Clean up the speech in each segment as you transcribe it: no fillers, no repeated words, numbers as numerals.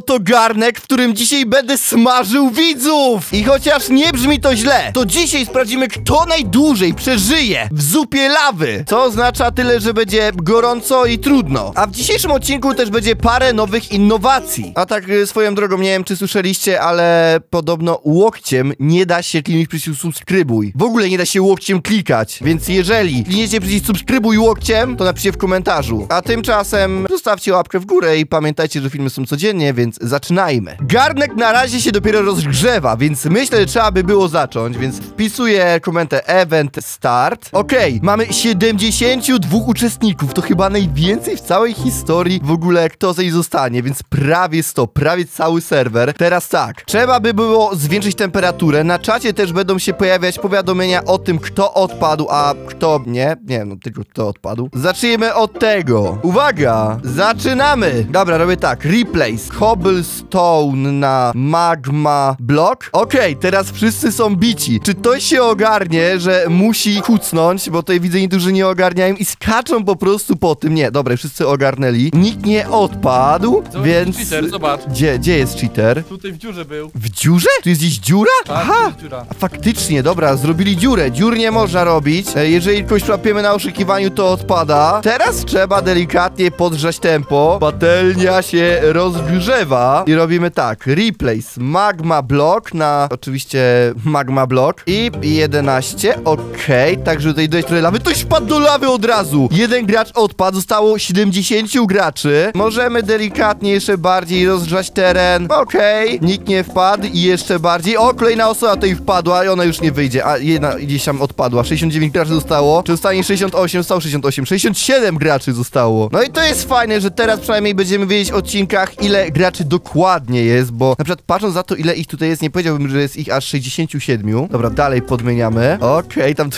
oto garnek, w którym dzisiaj będę smażył widzów. I chociaż nie brzmi to źle, to dzisiaj sprawdzimy, kto najdłużej przeżyje w zupie lawy, co oznacza tyle, że będzie gorąco i trudno. A w dzisiejszym odcinku też będzie parę nowych innowacji. A tak swoją drogą, nie wiem, czy słyszeliście, ale podobno łokciem nie da się kliknąć przycisk subskrybuj. W ogóle nie da się łokciem klikać, więc jeżeli klikniecie przycisk subskrybuj łokciem, to napiszcie w komentarzu. A tymczasem zostawcie łapkę w górę i pamiętajcie, że filmy są codziennie, więc zaczynajmy. Garnek na razie się dopiero rozgrzewa, więc myślę, że trzeba by było zacząć, więc wpisuję komendę event start. Okej, mamy 72 uczestników, to chyba najwięcej w całej historii w ogóle, kto z niej zostanie, więc prawie 100, prawie cały serwer. Teraz tak, trzeba by było zwiększyć temperaturę, na czacie też będą się pojawiać powiadomienia o tym, kto odpadł, a kto nie, no tylko kto odpadł. Zacznijmy od tego. Uwaga, zaczynamy. Dobra, robię tak, replace, cobblestone na magma block. Okej, teraz wszyscy są bici. Czy ktoś się ogarnie, że musi kucnąć, bo tutaj widzę niektórzy nie ogarniają i skaczą po prostu po tym. Nie, dobra, wszyscy ogarnęli. Nikt nie odpadł, zobacz, więc... Cheater, zobacz. Gdzie jest cheater? Tutaj w dziurze był. W dziurze? Tu jest gdzieś dziura? Tak, aha, dziura. Faktycznie, dobra, zrobili dziurę. Dziur nie można robić. Jeżeli kogoś łapiemy na oszukiwaniu, to odpada. Teraz trzeba delikatnie podgrzać tempo. Patelnia się rozgrzewa i robimy tak. Replace magma block na oczywiście magma block i 11. Okej, także tutaj dojść trochę lawy. To spadł do lawy od razu. Jeden gracz odpadł, zostało 70 graczy. Możemy delikatnie jeszcze bardziej rozgrzać teren. Okej, nikt nie wpadł i jeszcze bardziej. O, kolejna osoba tutaj wpadła i ona już nie wyjdzie. A jedna gdzieś tam odpadła. 69 graczy zostało. Czy zostanie 68? Zostało 68. 67 graczy zostało. No i to jest fajne, że teraz przynajmniej będziemy wiedzieć w odcinkach, ile graczy dokładnie jest, bo na przykład patrząc za to, ile ich tutaj jest, nie powiedziałbym, że jest ich aż 67. Dobra, dalej podmieniamy. Okej, tam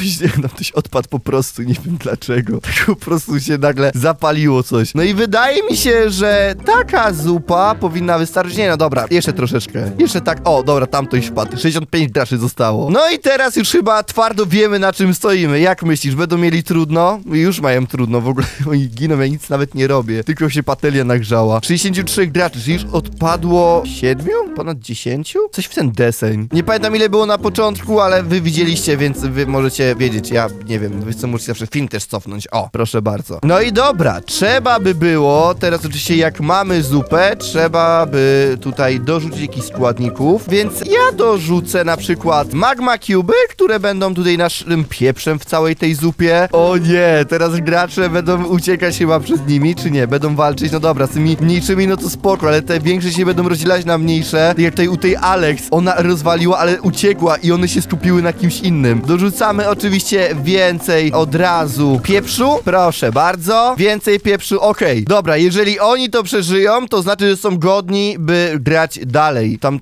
ktoś odpadł po prostu, nie wiem dlaczego. Tak po prostu się nagle zapaliło coś. No i wydaje mi się, że taka zupa powinna wystarczyć. Nie, no dobra, jeszcze troszeczkę. Jeszcze tak, o, dobra, tam ktoś wpadł. 65 graczy zostało. No i teraz już chyba twardo wiemy, na czym stoimy. Jak myślisz, będą mieli trudno? Już mają trudno, w ogóle oni giną, ja nic nawet nie robię. Tylko się patelia nagrzała. 63 graczy, czyli już odpadło 7? Ponad 10? Coś w ten deseń. Nie pamiętam, ile było na początku, ale wy widzieliście, więc wy możecie wiedzieć. Ja nie wiem, wy co, możecie zawsze film też cofnąć. O, proszę bardzo. No i dobra, trzeba by było, teraz oczywiście jak mamy zupę, trzeba by tutaj dorzucić jakichś składników, więc ja dorzucę na przykład magma cuby, które będą tutaj naszym pieprzem w całej tej zupie. O nie, teraz gracze będą uciekać chyba przed nimi, czy nie? Będą walczyć, no dobra, z tymi mniejszymi, no to spoko, ale te większe się będą rozdzielać na mniejsze. Jak tutaj u tej Alex, ona rozwaliła, ale uciekła i one się skupiły na kimś innym. Dorzucamy oczywiście więcej od razu pieprzu, proszę bardzo, więcej pieprzu, okej. Dobra, jeżeli oni to przeżyją, to znaczy, że są godni, by grać dalej. Tam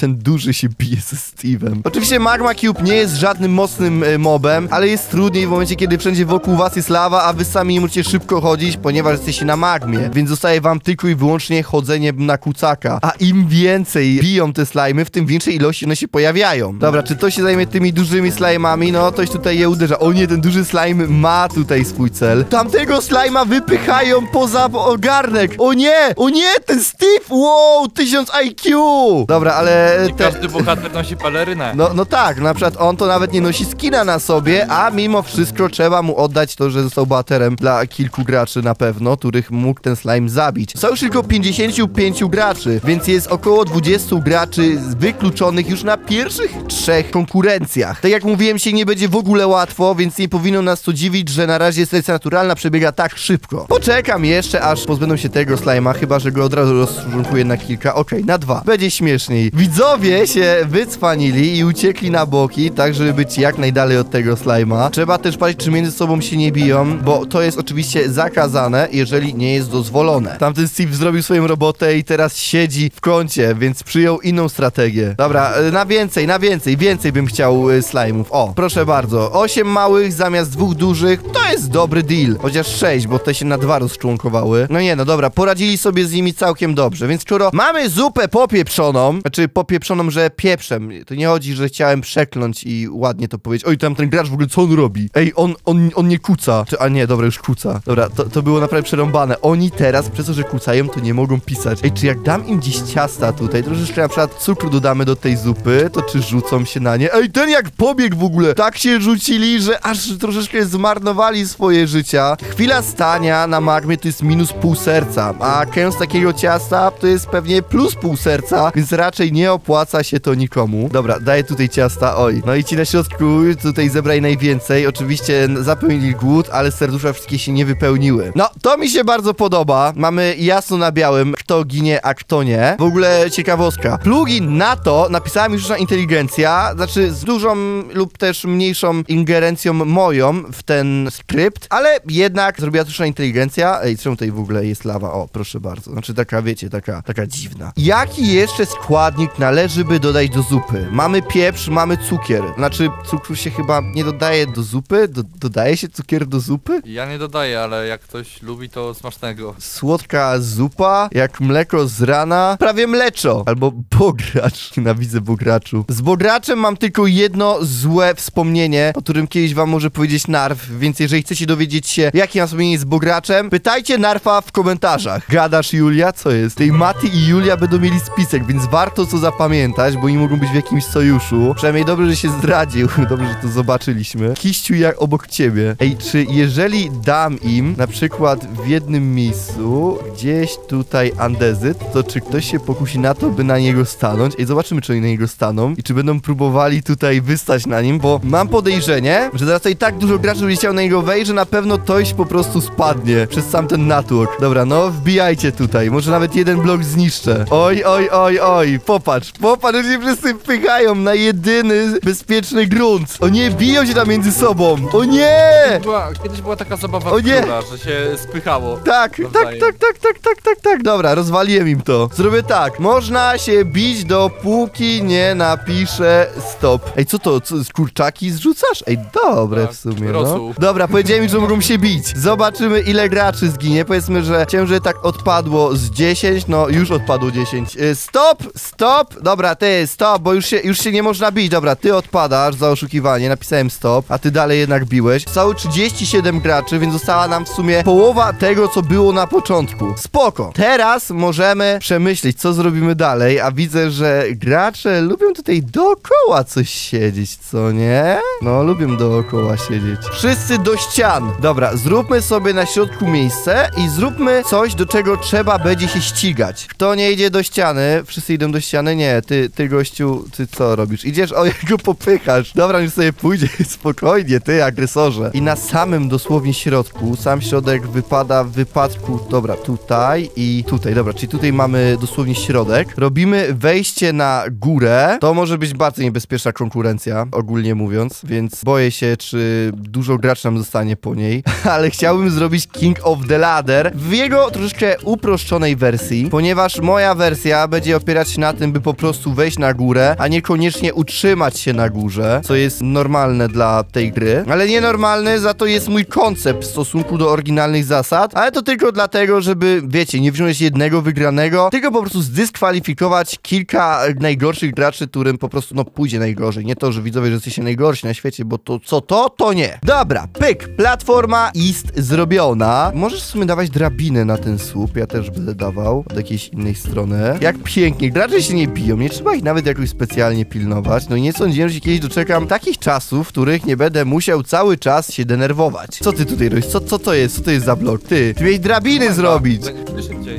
ten duży się bije ze Steve'em. Oczywiście Magma Cube nie jest żadnym mocnym mobem, ale jest trudniej w momencie, kiedy wszędzie wokół was jest lawa, a wy sami nie musicie szybko chodzić, ponieważ jesteście na magmie, więc zostaje wam tylko i wyłącznie chodzenie na kucaka. A im więcej biją te slajmy, w tym większej ilości one się pojawiają. Dobra, czy to się zajmie tymi dużymi slajmami? No, ktoś tutaj je uderza. O nie, ten duży slime ma tutaj swój cel. Tamtego slajma wypychają poza garnek. O nie, ten Steve, wow, 1000 IQ. Dobra, ale... Każdy bohater nosi palerynę. No tak, na przykład on to nawet nie nosi skina na sobie, a mimo wszystko trzeba mu oddać to, że został bohaterem dla kilku graczy na pewno, których mógł ten slime zabić. Są już tylko 55 graczy, więc jest około 20 graczy wykluczonych już na pierwszych 3 konkurencjach. Tak jak mówiłem, się nie będzie w ogóle łatwo, więc nie powinno nas to dziwić, że na razie selekcja naturalna przebiega tak szybko. Poczekam jeszcze, aż pozbędą się tego slajma, chyba że go od razu rozczłonkuję na kilka. Okej, na 2. Będzie śmieszniej. Widzowie się wycwanili i uciekli na boki, tak żeby być jak najdalej od tego slajma. Trzeba też patrzeć, czy między sobą się nie biją, bo to jest oczywiście zakazane, jeżeli nie jest dozwolone. Tamten Steve zrobił swoją robotę i teraz siedzi w kącie, więc przyjął inną strategię. Dobra, na więcej bym chciał slajmów. O, proszę bardzo, 8 małych zamiast 2 dużych, to jest dobry deal. Chociaż 6, bo te się na 2 rozczłonkowały. No nie, no dobra, poradzili sobie z nimi całkiem dobrze, więc skoro mamy zupę popieprzoną, znaczy popieprzoną, że pieprzem, to nie chodzi, że chciałem przekląć i ładnie to powiedzieć. Oj, tamten gracz w ogóle, co on robi? Ej, on nie kuca. A nie, dobra, już kuca. Dobra, to było naprawdę przerąbane. Oni teraz, przez to, że kucają, to nie mogą pisać. Ej, czy jak dam im dziś ciasta tutaj, troszeczkę na przykład cukru dodamy do tej zupy, to czy rzucą się na nie? Ej, ten jak pobiegł w ogóle! Tak się rzucili, że aż troszeczkę zmarnowali swoje życia. Chwila stania na magmie to jest minus pół serca, a kęs takiego ciasta to jest pewnie plus pół serca, więc raczej nie opłaca się to nikomu. Dobra, daję tutaj ciasta, oj. No i ci na środku tutaj zebraj najwięcej. Oczywiście zapełnili głód, ale serduszka wszystkie się nie wypełniły. No, to mi się bardzo podoba. Mamy jasno na białym, kto ginie, a kto nie. W ogóle ciekawostka. Plugin na to napisała mi sztuczna inteligencja, znaczy z dużą lub też mniejszą ingerencją moją w ten skrypt, ale jednak zrobiła sztuczna inteligencja. Ej, czemu tutaj w ogóle jest lawa? O, proszę bardzo. Znaczy taka, wiecie, taka dziwna. Jaki jeszcze składnik należy by dodać do zupy? Mamy pieprz, mamy cukier. Znaczy cukru się chyba nie dodaje do zupy? Dodaje się cukier do zupy? Ja nie dodaję, ale jak ktoś lubi, to smacznego. Słodka zupa, jak mleko z rana, prawie mleczo. Albo bogracz. Nienawidzę bograczu. Z bograczem mam tylko jedno złe wspomnienie, o którym kiedyś wam może powiedzieć Narf, więc jeżeli chcecie dowiedzieć się, jakie mam wspomnienie z bograczem, pytajcie Narfa w komentarzach. Gadasz, Julia? Co jest? Tej Mati i Julia będą mieli spisek, więc warto co zapamiętać, bo oni mogą być w jakimś sojuszu. Przynajmniej dobrze, że się zdradził. Dobrze, że to zobaczyliśmy. Kiściu jak obok ciebie. Ej, czy jeżeli dam im, na przykład w jednym miejscu, gdzieś tutaj andezyt, to czy ktoś się pokusi na to, by na niego stanąć? Ej, zobaczymy, czy oni na niego staną i czy będą próbowali tutaj wystać na nim, bo mam podejrzenie, że zaraz tutaj tak dużo graczy będzie chciał na niego wejść, że na pewno toś po prostu spadnie przez sam ten natłok. Dobra, no wbijajcie tutaj. Może nawet jeden blok zniszczę. Oj, oj, oj, oj. Popatrz, oni wszyscy pychają na jedyny bezpieczny grunt. O nie, biją się tam między sobą. O nie! Kiedyś była taka zabawa, o nie, króla, że się spychało. Tak. Dobra, rozwaliłem im to. Zrobię tak. Można się bić, dopóki nie napiszę stop. Ej, co to? Co, kurczaki zrzucasz? Ej, dobre tak, w sumie, no. Dobra, powiedziałem, że mogą się bić. Zobaczymy, ile graczy zginie. Powiedzmy, że ciężej tak odpadło z 10. No, już odpadło 10. Stop. Dobra, ty, stop, bo już się nie można bić. Dobra, ty odpadasz za oszukiwanie. Napisałem stop, a ty dalej jednak biłeś. Cały 37 graczy, więc została nam w sumie połowa tego, co było na początku. Spoko. Teraz możemy przemyśleć, co zrobimy dalej, a widzę, że gracze lubią tutaj dookoła coś siedzieć, co nie? No, lubią dookoła siedzieć. Wszyscy do ścian. Dobra, zróbmy sobie na środku miejsce i zróbmy coś, do czego trzeba będzie się ścigać. Kto nie idzie do ściany? Wszyscy idą do ściany? Nie, ty gościu, ty co robisz? Idziesz? O, jak go popychasz. Dobra, niech sobie pójdzie. Spokojnie, ty agresorze. I na samym dosłownie środku, sam środek wypada w wypadku, dobra, tutaj i tutaj, dobra, czyli tutaj mamy dosłownie środek. Robimy wejście na górę. To może być bardzo niebezpieczna konkurencja, ogólnie mówiąc, więc boję się, czy dużo graczy nam zostanie po niej, ale chciałbym zrobić King of the Ladder w jego troszeczkę uproszczonej wersji, ponieważ moja wersja będzie opierać się na tym, by po prostu wejść na górę, a niekoniecznie utrzymać się na górze, co jest normalne dla tej gry, ale nienormalny za to jest mój koncept w stosunku do oryginalnych zasad, ale to tylko dlatego, żeby, wiecie, nie wziąć jednego wygranego, tylko po prostu zdyskwalifikować kilka najgorszych graczy, którym po prostu, no, pójdzie najgorzej. Nie to, że widzowie, że jesteście najgorsi na świecie, bo to, co to? To nie. Dobra, pyk, platforma jest zrobiona. Możesz w sumie dawać drabinę na ten słup, ja też będę dawał od jakiejś innej strony. Jak pięknie, gracze się nie biją, nie trzeba ich nawet jakoś specjalnie pilnować, no i nie sądziłem, że się kiedyś doczekam takich czasów, w których nie będę musiał cały czas się denerwować. Co ty tutaj robisz? Co to jest? Co to jest za blok? Ty miałeś drabiny zrobić!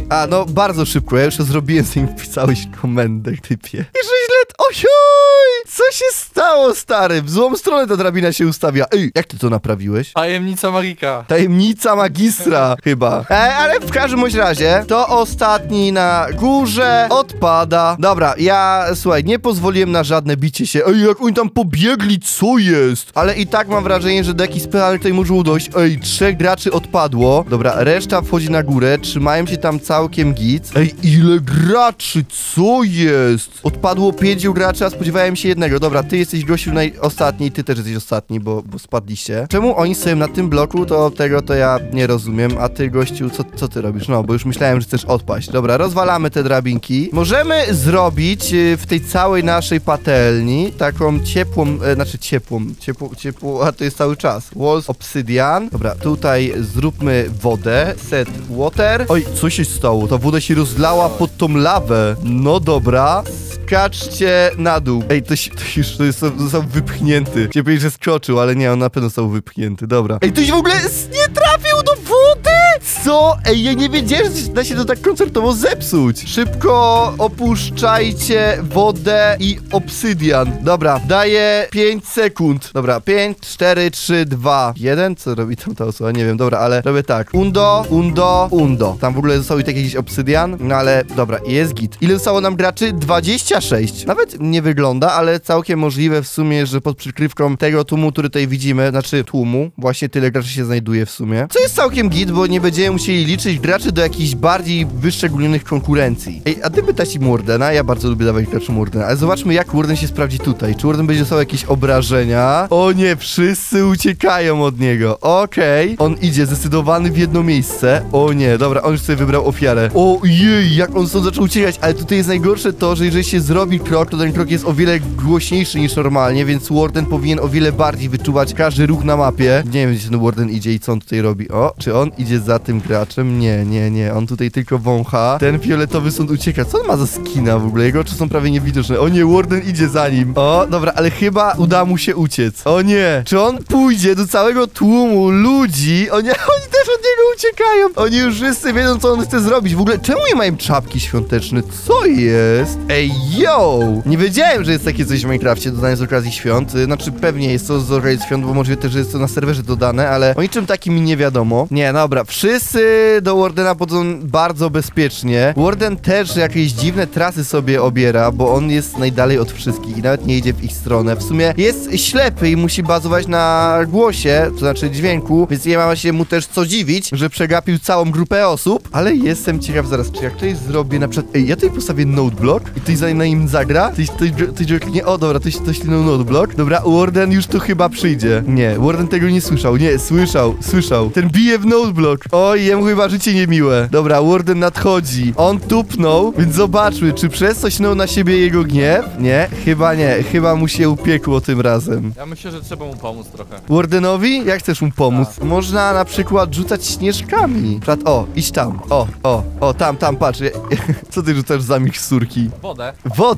A, no bardzo szybko, ja już to zrobiłem, z nim wpisałeś komendę, typie. Jeżeli źle... Ojoj! Co się stało, stary? W złą stronę ta drabina się ustawia. Ej, jak ty to naprawiłeś? Tajemnica magika. Tajemnica magistra, chyba. Ale w każdym bądź razie, to ostatni na górze odpada. Dobra, ja, słuchaj, nie pozwoliłem na żadne bicie się. Ej, jak oni tam pobiegli, co jest? Ale i tak mam wrażenie, że do jakichś specjalnych tutaj może dojść. Ej, 3 graczy odpadło. Dobra, reszta wchodzi na górę, trzymają się tam całkiem git. Ej, ile graczy, co jest? Odpadło 5 pięciu gracza, spodziewałem się jednego. Dobra, ty jesteś gościu ostatni, ty też jesteś ostatni, bo spadliście. Czemu oni stoją na tym bloku, to ja nie rozumiem. A ty, gościu, co ty robisz? No, bo już myślałem, że chcesz odpaść. Dobra, rozwalamy te drabinki. Możemy zrobić w tej całej naszej patelni taką ciepłą, znaczy ciepłą, a to jest cały czas. Walls Obsidian. Dobra, tutaj zróbmy wodę. Set water. Oj, co się stało? Ta woda się rozlała pod tą lawę. No dobra. Skaczcie na dół. Ej, to już został wypchnięty. Chciałem powiedzieć, że skoczył, ale nie, on na pewno został wypchnięty. Dobra. Ej, to się w ogóle nie trafił do wody! Co? Ej, ja nie wiedziałem, że da się to tak koncertowo zepsuć. Szybko opuszczajcie wodę i obsydian. Dobra, daję 5 sekund. Dobra, 5, 4, 3, 2, 1. Co robi tam ta osoba? Nie wiem, dobra, ale robię tak. Undo. Tam w ogóle został i tak jakiś obsydian, no ale dobra, jest git. Ile zostało nam graczy? 26. Nawet nie wygląda, ale całkiem możliwe w sumie, że pod przykrywką tego tłumu, który tutaj widzimy, znaczy tłumu, właśnie tyle graczy się znajduje w sumie. Co jest całkiem git, bo nie będziemy musieli liczyć graczy do jakichś bardziej wyszczególnionych konkurencji. Ej, a gdyby dać Murdena, ja bardzo lubię dawać graczy Murdena, ale zobaczmy, jak Murden się sprawdzi tutaj. Czy Murden będzie dostał jakieś obrażenia? O nie, wszyscy uciekają od niego. Okej. On idzie zdecydowany w jedno miejsce. O nie, dobra, on już sobie wybrał ofiarę. Ojej, jak on stąd zaczął uciekać, ale tutaj jest najgorsze to, że jeżeli się zrobi krok, to ten krok jest o wiele głośniejszy niż normalnie, więc Warden powinien o wiele bardziej wyczuwać każdy ruch na mapie. Nie wiem, gdzie ten Warden idzie i co on tutaj robi. O, czy on idzie za tym graczem? Nie, on tutaj tylko wącha. Ten fioletowy stąd ucieka. Co on ma za skina w ogóle? Jego oczy są prawie niewidoczne. O nie, Warden idzie za nim. O, dobra, ale chyba uda mu się uciec. O nie, czy on pójdzie do całego tłumu ludzi? O nie, oni też od niego uciekają. Oni już wszyscy wiedzą, co on chce zrobić. W ogóle, czemu nie mają czapki świąteczne? Co jest? Ej, yo! Nie wiedziałem, że jest takie coś w Minecrafcie dodane z okazji świąt. Znaczy, pewnie jest to z okazji świąt, bo może też jest to na serwerze dodane, ale o niczym takim mi nie wiadomo. Nie, dobra, wszyscy do Wardena podchodzą bardzo bezpiecznie. Warden też jakieś dziwne trasy sobie obiera, bo on jest najdalej od wszystkich i nawet nie idzie w ich stronę. W sumie jest ślepy i musi bazować na głosie, to znaczy dźwięku, więc nie ma się mu też co dziwić, że przegapił całą grupę osób, ale jestem ciekaw zaraz, czy jak tutaj zrobię na przykład... Ej, ja tutaj postawię noteblock i ktoś na nim zagra, nie, o dobra, to ślinął noteblock. Dobra, Warden już tu chyba przyjdzie. Nie, Warden tego nie słyszał, nie, słyszał. Ten bije w noteblock. Oj, jemu chyba życie niemiłe. Dobra, Warden nadchodzi. On tupnął, więc zobaczmy, czy przez to ślinął na siebie jego gniew? Nie, chyba nie, chyba mu się upiekło tym razem. Ja myślę, że trzeba mu pomóc trochę. Wardenowi? Jak chcesz mu pomóc? Tak. Można na przykład rzucać śnieżkami. O, idź tam, o, tam, patrz. Co ty rzucasz za miksturki? Wodę. O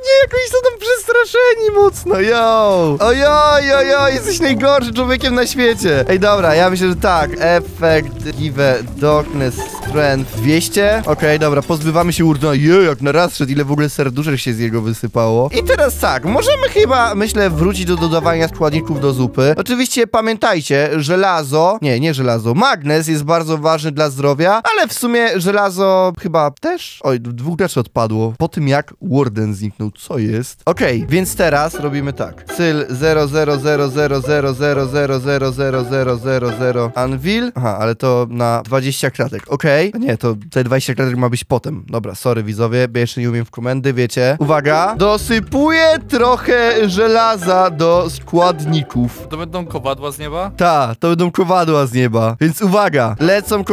nie, jakoś są tam przestraszeni mocno, yo! Ojoj, jesteś najgorszym człowiekiem na świecie. Ej, dobra, ja myślę, że tak. Effect, give, darkness, strength, 200. Okej, dobra, pozbywamy się Urdona. Jej, jak na raz szedł, ile w ogóle serduszek się z jego wysypało. I teraz tak, możemy chyba, myślę, wrócić do dodawania składników do zupy. Oczywiście pamiętajcie, żelazo, nie żelazo, magnez jest bardzo ważny dla zdrowia, ale w sumie żelazo chyba też? Oj, 2 graczy odpadło po tym, jak Warden zniknął. No co jest? Okej, więc teraz robimy tak. Cyl 00000000000 Anvil. Aha, ale to na 20 kratek. Okej. Nie, to te 20 kratek ma być potem. Dobra, sorry widzowie, bo jeszcze nie umiem w komendy, wiecie. Uwaga! Dosypuję trochę żelaza do składników. To będą kowadła z nieba? Tak, to będą kowadła z nieba. Więc uwaga! Lecą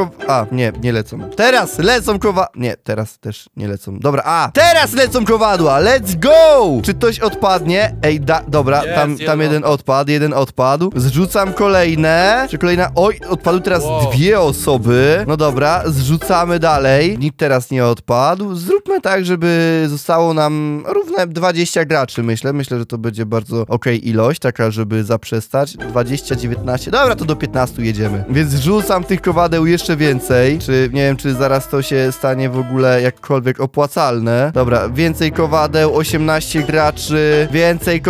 nie lecą. Teraz lecą Nie, teraz też nie lecą. Dobra, teraz lecą kowadła! Let's go! Czy ktoś odpadnie? Ej, dobra, tam jeden odpadł. Zrzucam kolejne. Czy kolejna? Oj, odpadły teraz dwie osoby. No dobra, zrzucamy dalej. Nikt teraz nie odpadł. Zróbmy tak, żeby zostało nam równe 20 graczy, myślę. Myślę, że to będzie bardzo okej ilość, taka, żeby zaprzestać. 20, 19. Dobra, to do 15 jedziemy. Więc rzucam tych kowadeł jeszcze więcej. Czy, nie wiem, czy zaraz to się stanie w ogóle jakkolwiek opłacalne. Dobra, więcej kowadeł. 18 graczy, więcej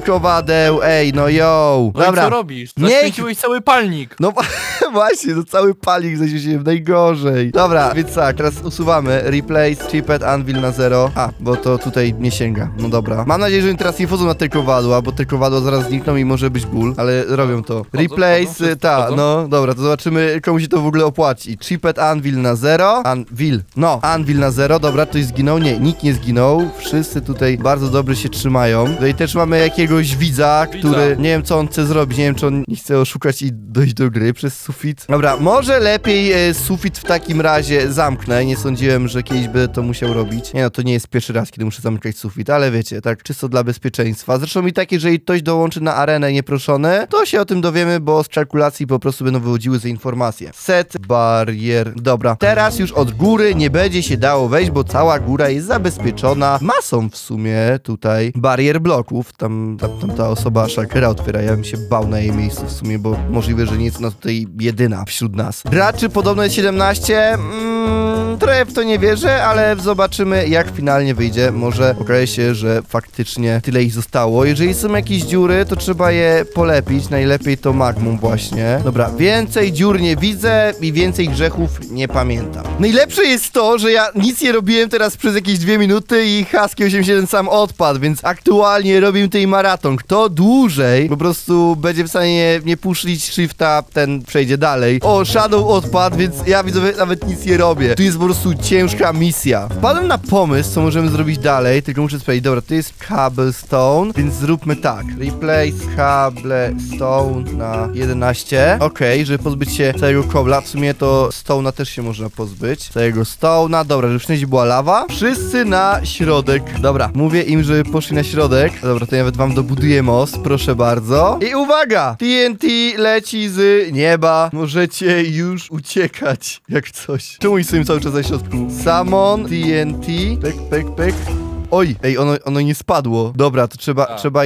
kowadeł, ej, no yo. Dobra. No i co robisz? Zaświeciłeś cały palnik. No Właśnie, no cały palik zasięgnąłem najgorzej. Dobra, więc tak, teraz usuwamy replace, chipet, anvil na 0. A, bo to tutaj nie sięga, no dobra. Mam nadzieję, że oni teraz nie wchodzą na te kowadła, bo te kowadła zaraz znikną i może być ból, ale robią to. Replace, ta, no dobra, to zobaczymy, komu się to w ogóle opłaci. Chipet, anvil na 0. Anvil, no, anvil na 0, dobra, ktoś zginął? Nie, nikt nie zginął. Wszyscy tutaj bardzo dobrze się trzymają. No i też mamy jakiegoś widza, który, nie wiem co on chce zrobić, nie wiem czy on nie chce oszukać i dojść do gry przez sufit. Dobra, może lepiej sufit w takim razie zamknę. Nie sądziłem, że kiedyś będę to musiał robić. Nie no, to nie jest pierwszy raz, kiedy muszę zamykać sufit, ale wiecie, tak czysto dla bezpieczeństwa. Zresztą i tak, jeżeli ktoś dołączy na arenę nieproszone, to się o tym dowiemy, bo z kalkulacji po prostu będą wychodziły za informacje. Set barier. Dobra, teraz już od góry nie będzie się dało wejść, bo cała góra jest zabezpieczona masą w sumie tutaj barier bloków. Tam ta osoba szakera otwiera, ja bym się bał na jej miejscu w sumie, bo możliwe, że nie jest ona tutaj jedyna wśród nas. Graczy podobno jest 17. Trochę w to nie wierzę, ale zobaczymy jak finalnie wyjdzie. Może okaże się, że faktycznie tyle ich zostało. Jeżeli są jakieś dziury, to trzeba je polepić. Najlepiej to magmą właśnie. Dobra, więcej dziur nie widzę i więcej grzechów nie pamiętam. Najlepsze jest to, że ja nic nie robiłem teraz przez jakieś 2 minuty i Husky 87 sam odpadł, więc aktualnie robimy tutaj maraton. Kto dłużej po prostu będzie w stanie nie puszlić shifta, ten przejdzie dalej. O, Shadow odpadł, więc ja widzowie nawet nic nie robię. Tu jest po prostu ciężka misja. Wpadłem na pomysł, co możemy zrobić dalej, tylko muszę sprawdzić. Dobra, to jest cobblestone, więc zróbmy tak. Replace cobblestone na 11. Okej, żeby pozbyć się całego kobla. W sumie to stone'a też się można pozbyć. Całego stone'a. Dobra, żeby wszędzie była lawa. Wszyscy na środek. Dobra, mówię im, żeby poszli na środek. Dobra, to ja nawet wam dobuduję most, proszę bardzo. I uwaga! TNT leci z nieba. Możecie już uciekać, jak coś. Czemu i sobie cały czas na środku? Summon, TNT, pyk, pyk, pyk. Oj, ej, ono nie spadło. Dobra, to trzeba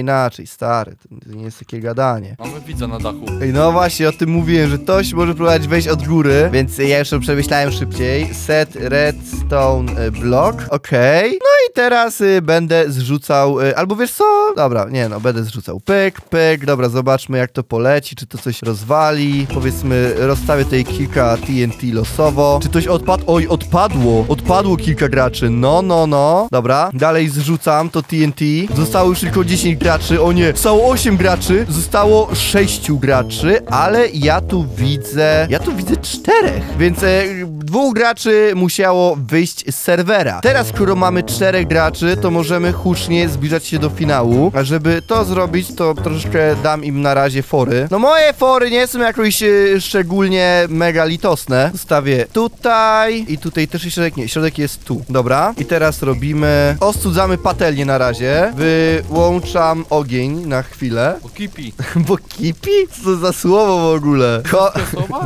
inaczej, stary. To nie jest takie gadanie. Mamy widza na dachu. Ej, no właśnie, o tym mówiłem, że ktoś może próbować wejść od góry, więc ja już to przemyślałem szybciej. Set redstone block, okej. No i teraz będę zrzucał, albo wiesz co? Dobra, nie no, będę zrzucał. Pyk, pyk, dobra, zobaczmy jak to poleci, czy to coś rozwali. Powiedzmy, rozstawię tutaj kilka TNT losowo. Czy coś odpadł? Oj, odpadło kilka graczy, no. Dobra, dalej zrzucam to TNT. Zostało już tylko 10 graczy. O nie, zostało 8 graczy. Zostało 6 graczy, ale ja tu widzę 4. Więc 2 graczy musiało wyjść z serwera. Teraz, skoro mamy 4 graczy, to możemy hucznie zbliżać się do finału. A żeby to zrobić, to troszeczkę dam im na razie fory. No moje fory nie są jakoś szczególnie mega litosne. Zostawię tutaj i tutaj też jest środek. Nie, środek jest tu. Dobra, i teraz robimy. Ostudzamy patelnię na razie. Wyłączam ogień na chwilę. Bo kipi. Bo kipi? Co za słowo w ogóle?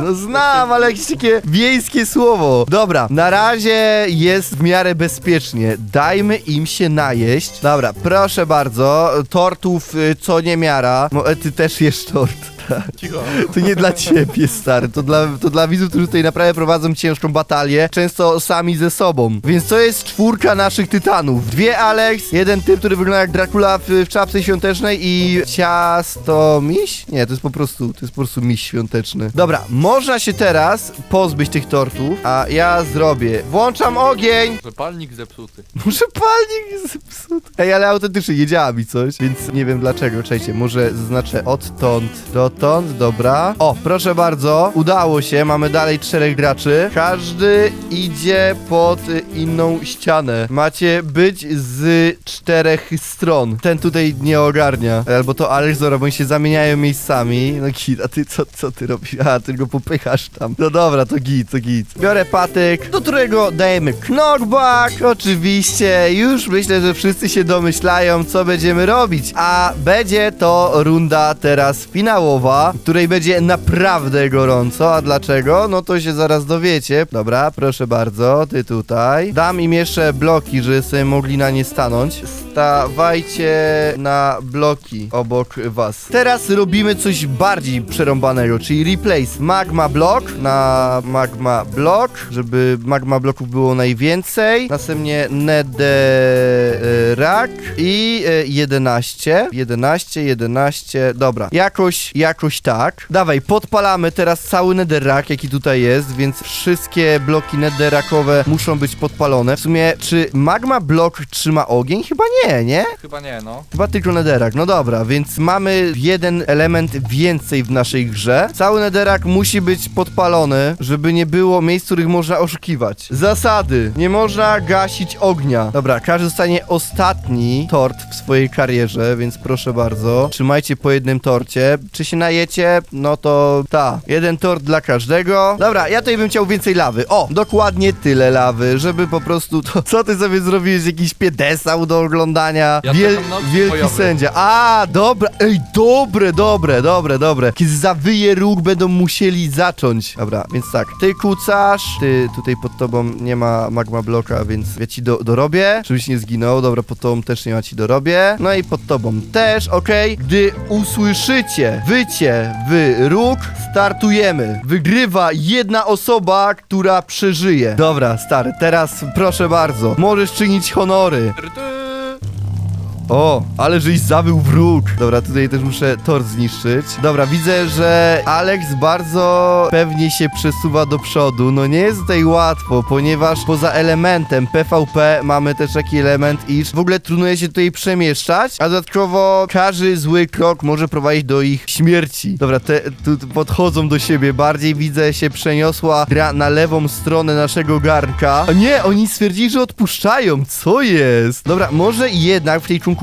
No znam, ale jakieś takie wiejskie słowo. Dobra, na razie jest w miarę bezpiecznie. Dajmy im się najeść. Dobra, proszę bardzo. Tortów co nie miara. No, ty też jesz tort. Cicho. To nie dla ciebie, stary. To dla widzów, którzy tutaj naprawdę prowadzą ciężką batalię. Często sami ze sobą. Więc to jest 4 naszych tytanów. 2 Alex, 1 typ, który wygląda jak Dracula w czapce świątecznej i ciasto miś? Nie, to jest po prostu miś świąteczny. Dobra, można się teraz pozbyć tych tortów, a ja zrobię. Włączam ogień! Może palnik zepsuty. Ej, ale autentycznie nie działa mi coś, więc nie wiem dlaczego. Czekajcie, może zaznaczę odtąd do. Dobra. O, proszę bardzo. Udało się. Mamy dalej 4 graczy. Każdy idzie pod inną ścianę. Macie być z 4 stron. Ten tutaj nie ogarnia. Albo to Alex, dobra, bo oni się zamieniają miejscami. No git, a ty co ty robisz? A, ty go popychasz tam. No dobra, to git. Biorę patyk, do którego dajemy knockback. Oczywiście. Już myślę, że wszyscy się domyślają, co będziemy robić. A będzie to runda teraz finałowa, w której będzie naprawdę gorąco. A dlaczego? No to się zaraz dowiecie. Dobra, proszę bardzo, ty tutaj. Dam im jeszcze bloki, żeby sobie mogli na nie stanąć. Stawajcie na bloki obok was. Teraz robimy coś bardziej przerąbanego, czyli replace magma block na magma block, żeby magma bloków było najwięcej. Następnie netherrack i 11. Dobra, jakoś jakoś tak. Dawaj, podpalamy teraz cały netherrack, jaki tutaj jest, więc wszystkie bloki netherrackowe muszą być podpalone. W sumie, czy magma blok trzyma ogień? Chyba nie, nie? Chyba nie, no. Chyba tylko netherrack, no dobra, więc mamy jeden element więcej w naszej grze. Cały netherrack musi być podpalony, żeby nie było miejsc, w których można oszukiwać. Zasady. Nie można gasić ognia. Dobra, każdy dostanie ostatni tort w swojej karierze, więc proszę bardzo. Trzymajcie po jednym torcie. Czy się najecie? No to ta. Jeden tort dla każdego. Dobra, ja tutaj bym chciał więcej lawy. O, dokładnie tyle lawy, żeby po prostu to... Co ty sobie zrobiłeś? Jakiś piedestał do oglądania? Ja wielki sędzia. A, dobra. Ej, dobre. Kiedy zawyje róg, będą musieli zacząć. Dobra, więc tak. Ty kucasz. Ty, tutaj pod tobą nie ma magma bloka, więc ja ci dorobię. Żebyś nie zginął. Dobra, pod tobą też nie ma, ci dorobię. No i pod tobą też, okej. Gdy usłyszycie wycie w róg, startujemy. Wygrywa jedna osoba, która przeżyje. Dobra, stary, teraz proszę bardzo. Możesz czynić honory. O, ale żeś zabił wróg. Dobra, tutaj też muszę tort zniszczyć. Dobra, widzę, że Alex bardzo pewnie się przesuwa do przodu. No nie jest tutaj łatwo, ponieważ poza elementem PvP mamy też taki element, iż w ogóle trudno się tutaj przemieszczać, a dodatkowo każdy zły krok może prowadzić do ich śmierci. Dobra, te tu podchodzą do siebie. Bardziej widzę, się przeniosła gra na lewą stronę naszego garnka. O nie, oni stwierdzili, że odpuszczają. Co jest? Dobra, może jednak w tej konkurencji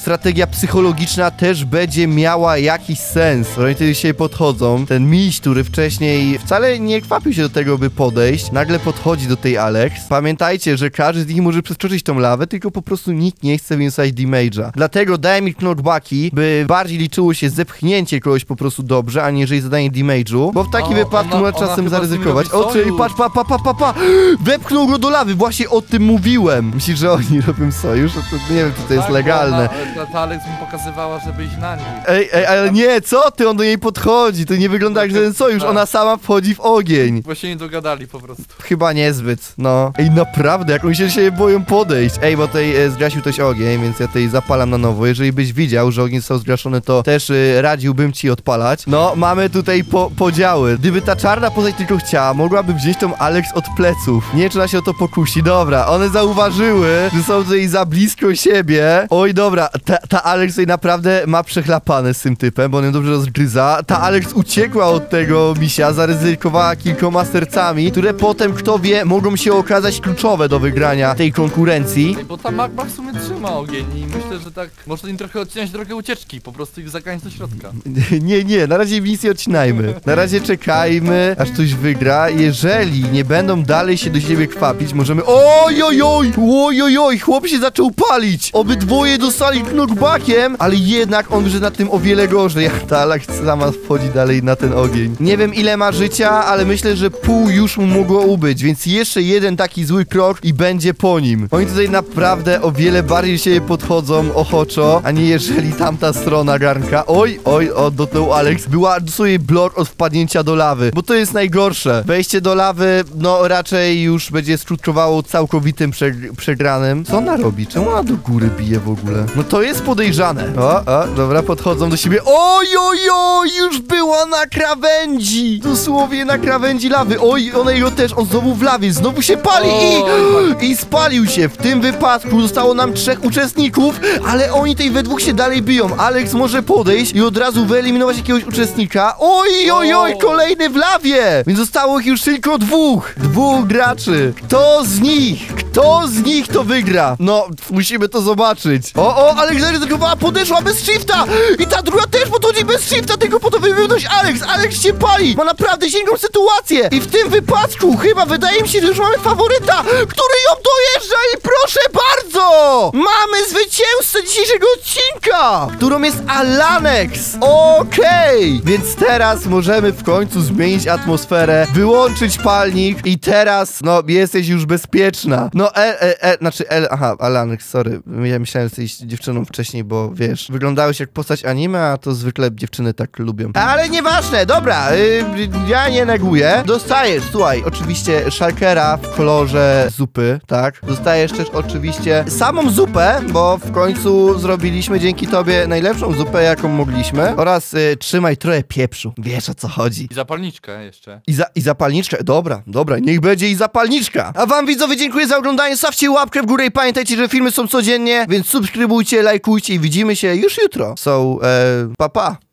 strategia psychologiczna też będzie miała jakiś sens. Oni tutaj się podchodzą. Ten miś, który wcześniej wcale nie kwapił się do tego, by podejść, nagle podchodzi do tej Alex. Pamiętajcie, że każdy z nich może przeskoczyć tą lawę, tylko po prostu nikt nie chce wniosać damage'a. Dlatego daję mi knockbacki, by bardziej liczyło się zepchnięcie kogoś po prostu dobrze, aniżeli zadanie damage'u, bo w takim wypadku można czasem zaryzykować. O, czyli patrz, pa! Wepchnął go do lawy, właśnie o tym mówiłem. Myślisz, że oni robią sojusz? To nie wiem, czy to jest legalne. Ta Alex mi pokazywała, żeby iść na niej. Ej, ale nie, co ty? On do niej podchodzi. To nie wygląda jak żaden sojusz. Ona sama wchodzi w ogień. Właśnie nie dogadali po prostu. Chyba niezbyt, no. Ej, naprawdę, jak oni się boją podejść. Ej, bo tutaj zgasił ktoś ogień, więc ja tutaj zapalam na nowo. Jeżeli byś widział, że ogień został zgaszony, to też radziłbym ci odpalać. No, mamy tutaj podziały. Gdyby ta czarna postać tylko chciała, mogłaby wziąć tą Alex od pleców. Nie, czy ona się o to pokusi. Dobra, one zauważyły, że są tutaj za blisko siebie. Oj, dobra, ta Alex tutaj naprawdę ma przechlapane z tym typem, bo on ją dobrze rozgryza. Ta Alex uciekła od tego misia, zaryzykowała kilkoma sercami, które potem, kto wie, mogą się okazać kluczowe do wygrania tej konkurencji. Bo ta magma w sumie trzyma ogień i myślę, że tak można im trochę odcinać drogę ucieczki, po prostu ich zaganiać do środka. Nie, na razie nic nie odcinajmy. Na razie czekajmy, aż ktoś wygra. Jeżeli nie będą dalej się do siebie kwapić, możemy... Ojojoj, chłop się zaczął palić! Obydwoje dostali knockbackiem, ale jednak on wyszedł na tym o wiele gorzej, jak ta Alex sama wchodzi dalej na ten ogień. Nie wiem, ile ma życia, ale myślę, że pół już mu mogło ubyć, więc jeszcze jeden taki zły krok i będzie po nim. Oni tutaj naprawdę o wiele bardziej się podchodzą ochoczo, a nie jeżeli tamta strona garnka. Oj, dotył Alex. Była dosłownie blok od wpadnięcia do lawy, bo to jest najgorsze. Wejście do lawy, no raczej już będzie skutkowało całkowitym przegranym. Co ona robi? Czemu ona do góry bije w ogóle? No to jest podejrzane. Dobra, podchodzą do siebie. Ojojoj, już była na krawędzi. Dosłownie na krawędzi lawy. Oj, ona jego też, on znowu w lawie, znowu się pali i spalił się. W tym wypadku zostało nam 3 uczestników, ale oni tej we dwóch się dalej biją. Alex może podejść i od razu wyeliminować jakiegoś uczestnika. Ojojoj, kolejny w lawie. Więc zostało ich już tylko 2 graczy. Kto z nich to wygra? No, musimy to zobaczyć. Alex zaryzykowała, podeszła bez shifta! I ta druga też podchodzi bez shifta, tylko po to wymiotność Alex! Alex się pali! Ma naprawdę ciężką sytuację! I w tym wypadku chyba wydaje mi się, że już mamy faworyta, który ją dojeżdża i proszę bardzo! Mamy zwycięzcę dzisiejszego odcinka, którą jest Alanex! Okej! Więc teraz możemy w końcu zmienić atmosferę, wyłączyć palnik i teraz, no, jesteś już bezpieczna. No Alanek, sorry. Ja myślałem z tej dziewczyną wcześniej, bo wiesz, wyglądałeś jak postać anime, a to zwykle dziewczyny tak lubią. Ale nieważne, dobra, ja nie neguję. Dostajesz, słuchaj, oczywiście Shulkera w kolorze zupy, tak? Dostajesz też oczywiście samą zupę, bo w końcu zrobiliśmy dzięki tobie najlepszą zupę, jaką mogliśmy. Oraz trzymaj trochę pieprzu, wiesz o co chodzi. I zapalniczkę jeszcze. I zapalniczkę, dobra, dobra, niech będzie i zapalniczka. A wam widzowie dziękuję za oglądanie, stawcie łapkę w górę i pamiętajcie, że filmy są codziennie, więc subskrybujcie, lajkujcie i widzimy się już jutro. So, pa pa!